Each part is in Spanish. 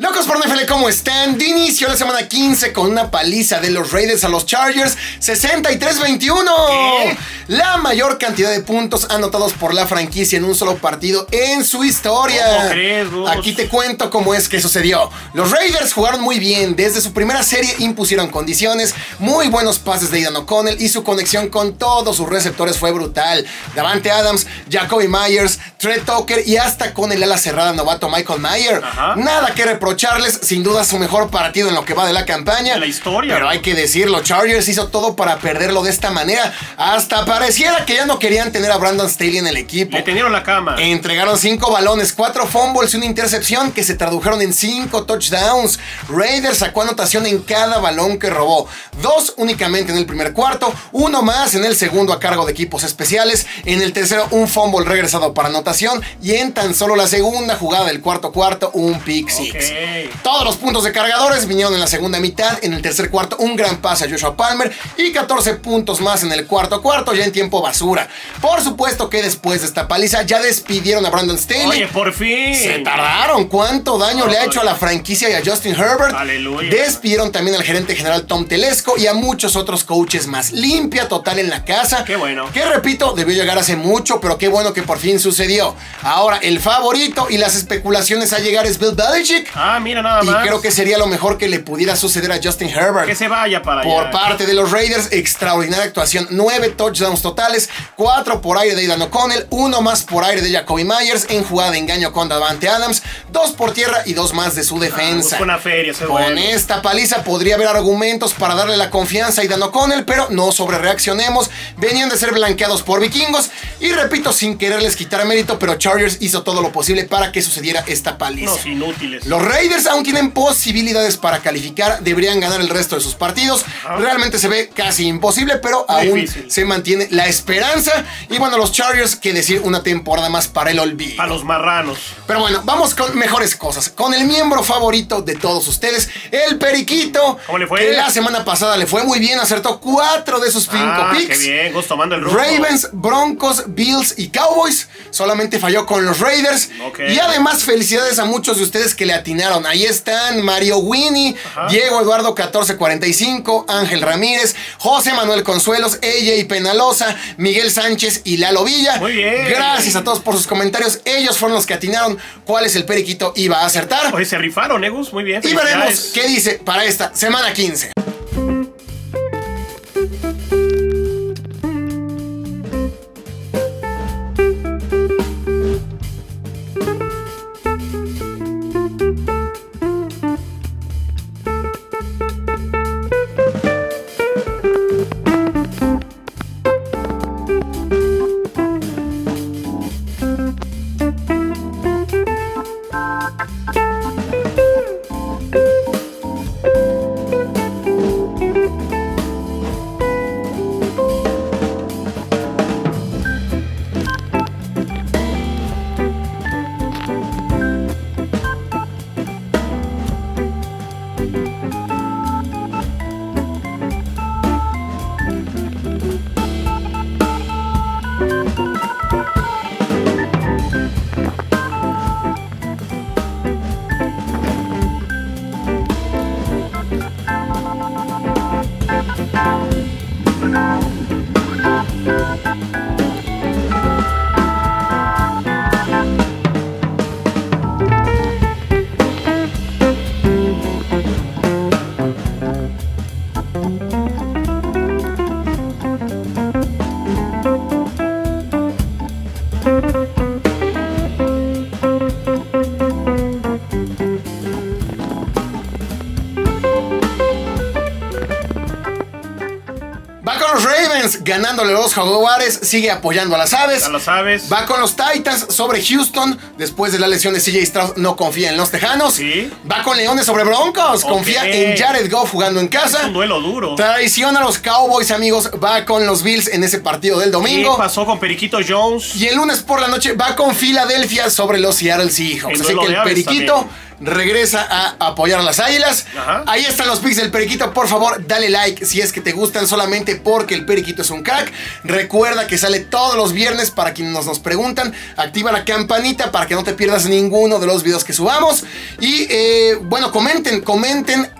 Locos por NFL, ¿cómo están? De inicio la semana 15 con una paliza de los Raiders a los Chargers, 63-21. La mayor cantidad de puntos anotados por la franquicia en un solo partido en su historia. ¿Cómo crees vos? Aquí te cuento cómo es que sucedió. Los Raiders jugaron muy bien. Desde su primera serie impusieron condiciones, muy buenos pases de Aidan O'Connell y su conexión con todos sus receptores fue brutal. Davante Adams, Jacoby Myers, Trey Tucker y hasta con el ala cerrada novato Michael Myers. Nada que reprochar. Charles, sin duda su mejor partido en lo que va de la campaña. De la historia. Pero hay que decirlo, Chargers hizo todo para perderlo de esta manera. Hasta pareciera que ya no querían tener a Brandon Staley en el equipo. Le tenieron la cama. Entregaron 5 balones, 4 fumbles y una intercepción que se tradujeron en 5 touchdowns. Raiders sacó anotación en cada balón que robó. 2 únicamente en el primer cuarto, 1 más en el segundo a cargo de equipos especiales. En el tercero un fumble regresado para anotación y en tan solo la segunda jugada del cuarto cuarto un pick six. Okay. Todos los puntos de cargadores vinieron en la segunda mitad. En el tercer cuarto un gran pase a Joshua Palmer y 14 puntos más en el cuarto cuarto, ya en tiempo basura. Por supuesto que después de esta paliza ya despidieron a Brandon Staley. Oye, por fin. Se tardaron. ¿Cuánto daño le ha hecho a la franquicia y a Justin Herbert? Aleluya. Despidieron también al gerente general Tom Telesco y a muchos otros coaches más. Limpia total en la casa. Qué bueno. Que repito, debió llegar hace mucho, pero qué bueno que por fin sucedió. Ahora el favorito y las especulaciones a llegar es Bill Belichick. Ah, mira nada más. Y creo que sería lo mejor que le pudiera suceder a Justin Herbert. Que se vaya para allá. Por parte de los Raiders, extraordinaria actuación. 9 touchdowns totales, 4 por aire de Aidan O'Connell, 1 más por aire de Jacoby Myers en jugada de engaño con Davante Adams, 2 por tierra y 2 más de su defensa. Ah, una feria, con bueno. Esta paliza podría haber argumentos para darle la confianza a Aidan O'Connell, pero no sobrereaccionemos. Venían de ser blanqueados por vikingos y repito, sin quererles quitar mérito, pero Chargers hizo todo lo posible para que sucediera esta paliza. Los inútiles. Los Raiders aún tienen posibilidades para calificar, deberían ganar el resto de sus partidos. Realmente se ve casi imposible, pero aún difícil. Se mantiene la esperanza. Y bueno, los Chargers, que decir, una temporada más para el olvido. Para los marranos. Pero bueno, vamos con mejores cosas. Con el miembro favorito de todos ustedes, el Periquito. ¿Cómo le fue? Que la semana pasada le fue muy bien, acertó 4 de sus 5 picks. Qué bien, gusto tomando el rumbo. Ravens, Broncos, Bills y Cowboys. Solamente falló con los Raiders. Okay. Y además, felicidades a muchos de ustedes que le atinaron. Ahí están Mario Winnie, Diego Eduardo 1445, Ángel Ramírez, José Manuel Consuelos, EJ Penalosa, Miguel Sánchez y Lalo Villa. Muy bien. Gracias a todos por sus comentarios. Ellos fueron los que atinaron cuáles el Periquito iba a acertar. Hoy se rifaron, Egus. Muy bien. Y veremos qué dice para esta semana 15. Ganándole los Jaguares, sigue apoyando a las aves. A las aves. Va con los Titans sobre Houston. Después de la lesión de CJ Stroud, no confía en los Tejanos. ¿Sí? Va con Leones sobre Broncos. Okay. Confía en Jared Goff jugando en casa. Es un duelo duro. Traiciona a los Cowboys, amigos. Va con los Bills en ese partido del domingo. ¿Qué pasó con Periquito Jones? Y el lunes por la noche va con Filadelfia sobre los Seattle Seahawks. Así que el Periquito también. regresa a apoyar a las Águilas. Ajá. Ahí están los picks del Periquito. Por favor, dale like si es que te gustan, solamente porque el Periquito es un crack. Recuerda que sale todos los viernes. Para quienes nos preguntan, activa la campanita para que no te pierdas ninguno de los videos que subamos. Y bueno, comenten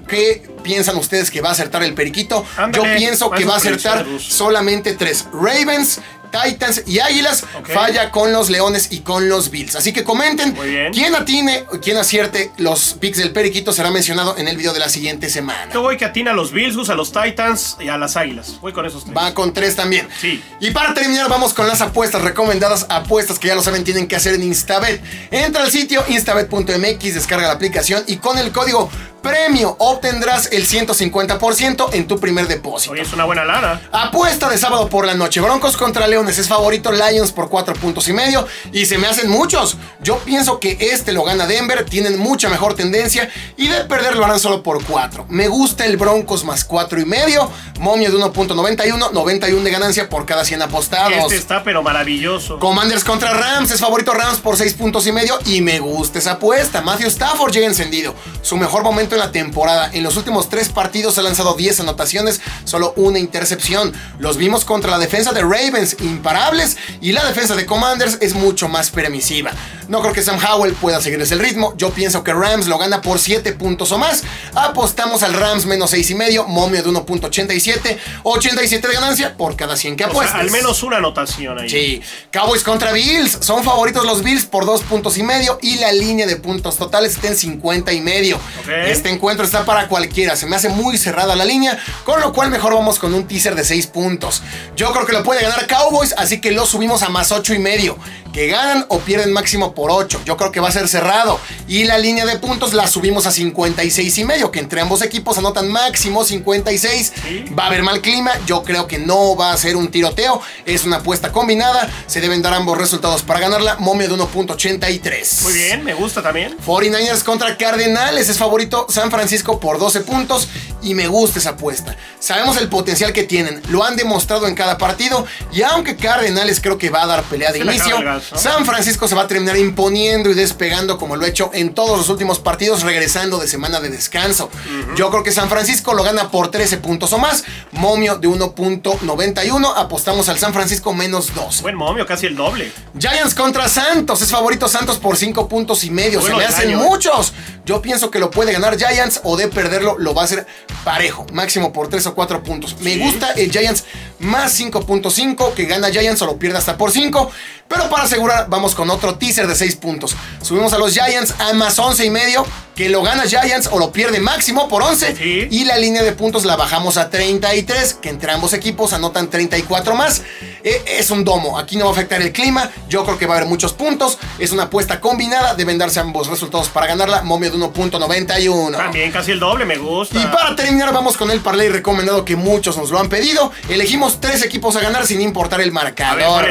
qué piensan ustedes que va a acertar el Periquito. Ándale, yo pienso que va a acertar solamente 3. Ravens, Titans y Águilas. Okay. Falla con los Leones y con los Bills. Así que comenten quién atine, quién acierte los picks del Periquito. Será mencionado en el video de la siguiente semana. Yo voy que atina a los Bills, a los Titans y a las Águilas. Voy con esos 3. Va con 3 también. Sí. Y para terminar, vamos con las apuestas recomendadas. Apuestas que ya lo saben, tienen que hacer en Instabet. Entra al sitio instabet.mx, descarga la aplicación y con el código premio obtendrás el 150% en tu primer depósito. Oye, es una buena lana. Apuesta de sábado por la noche. Broncos contra Leones es favorito Lions por 4.5. Y se me hacen muchos. Yo pienso que este lo gana Denver. Tienen mucha mejor tendencia. Y de perder lo harán solo por 4. Me gusta el Broncos más 4.5. Momio de 1.91. 91 de ganancia por cada 100 apostados. Este está pero maravilloso. Commanders contra Rams. Es favorito Rams por 6.5. Y me gusta esa apuesta. Matthew Stafford llega encendido. Su mejor momento en la temporada. En los últimos 3 partidos ha lanzado 10 anotaciones, solo una intercepción. Los vimos contra la defensa de Ravens, imparables, y la defensa de Commanders es mucho más permisiva. No creo que Sam Howell pueda seguirles el ritmo. Yo pienso que Rams lo gana por 7 puntos o más. Apostamos al Rams menos 6.5, momio de 1.87, 87 de ganancia por cada 100 que apuestas. O sea, al menos una anotación ahí. Sí. Cowboys contra Bills. Son favoritos los Bills por 2.5 y la línea de puntos totales está en 50.5. Okay. Este encuentro está para cualquiera. Se me hace muy cerrada la línea, con lo cual mejor vamos con un teaser de 6 puntos. Yo creo que lo puede ganar Cowboys, así que lo subimos a más 8.5. Que ganan o pierden máximo por 8. Yo creo que va a ser cerrado. Y la línea de puntos la subimos a 56.5. Que entre ambos equipos anotan máximo 56. ¿Sí? Va a haber mal clima. Yo creo que no va a ser un tiroteo. Es una apuesta combinada. Se deben dar ambos resultados para ganarla. Momio de 1.83. Muy bien, me gusta también. 49ers contra Cardenales. Es favorito San Francisco por 12 puntos y me gusta esa apuesta. Sabemos el potencial que tienen, lo han demostrado en cada partido y aunque Cardenales creo que va a dar pelea de inicio, San Francisco se va a terminar imponiendo y despegando como lo ha hecho en todos los últimos partidos, regresando de semana de descanso. Yo creo que San Francisco lo gana por 13 puntos o más, momio de 1.91, apostamos al San Francisco menos 2. Buen momio, casi el doble. Giants contra Santos, es favorito Santos por 5.5, bueno, se le hacen muchos. Yo pienso que lo puede ganar Giants o de perderlo lo va a hacer parejo, máximo por 3 o 4 puntos. Me gusta el Giants más 5.5, que gana Giants o lo pierde hasta por 5, pero para asegurar vamos con otro teaser de 6 puntos. Subimos a los Giants a más 11.5, que lo gana Giants o lo pierde máximo por 11, y la línea de puntos la bajamos a 33, que entre ambos equipos anotan 34 más. Es un domo, aquí no va a afectar el clima, yo creo que va a haber muchos puntos, es una apuesta combinada, deben darse ambos resultados para ganarla, momio de 1.91. También casi el doble, me gusta. Y para terminar vamos con el parlay recomendado que muchos nos lo han pedido. Elegimos 3 equipos a ganar sin importar el marcador.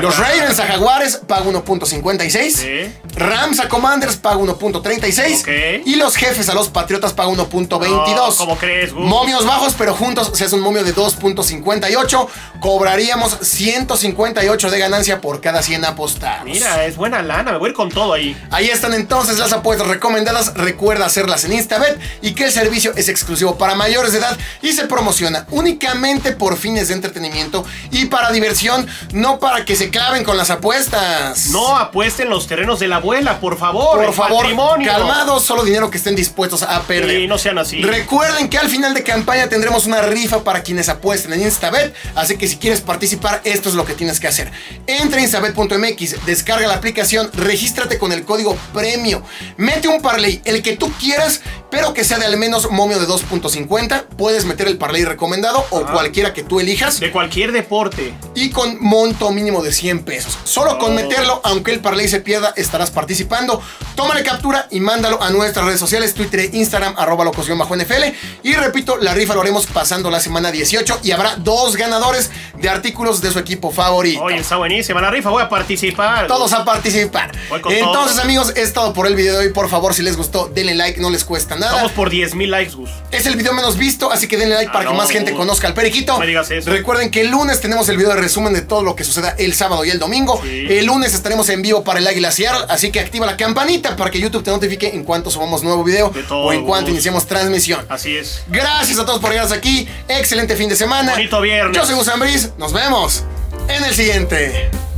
Los Raiders a Jaguares paga 1.56, Rams a Commanders paga 1.36, y los Jefes a los Patriotas paga 1.22. No, ¿cómo crees, Gus? Momios bajos, pero juntos se hace un momio de 2.58. Cobraríamos 158 de ganancia por cada 100 apostados. Mira, es buena lana, me voy a ir con todo ahí. Ahí están entonces las apuestas recomendadas. Recuerda hacerlas en Instabet y que el servicio es exclusivo para mayores de edad y se promociona únicamente por fines de entretenimiento y para diversión, no para que se claven con las apuestas. No apuesten los terrenos de la abuela, por favor. Por favor, calmados, solo dinero que estén dispuestos a perder. Y no sean así. Recuerden que al final de campaña tendremos una rifa para quienes apuesten en Instabet, así que si quieres participar, esto es lo que tienes que hacer. Entra a instabet.mx, descarga la aplicación, regístrate con el código premio, mete un parlay, el que tú quieras, pero que sea de al menos momio de 2.50. Puedes meter el parlay recomendado o cualquiera que tú elijas. De cualquier deporte. Y con monto mínimo de 100 pesos. Solo con meterlo, aunque el parlay se pierda, estarás participando. Tómale captura y mándalo a nuestras redes sociales, Twitter e Instagram, @locos_NFL. Y repito, la rifa lo haremos pasando la semana 18 y habrá 2 ganadores de artículos de su equipo favorito. Oye, está buenísima la rifa, voy a participar. Todos a participar. Entonces, amigos, es todo por el video de hoy. Por favor, si les gustó, denle like, no les cuesta nada. nada. Vamos por 10,000 likes, Gus. Es el video menos visto, así que denle like para que más gente conozca al Periquito. No me digas eso. Recuerden que el lunes tenemos el video de resumen de todo lo que suceda el sábado y el domingo. Sí. El lunes estaremos en vivo para el Águila Seattle, así que activa la campanita para que YouTube te notifique en cuanto subamos nuevo video todo, o en cuanto iniciemos transmisión. Así es. Gracias a todos por llegar hasta aquí. Excelente fin de semana. Bonito viernes. Yo soy Gus Ambriz. Nos vemos en el siguiente.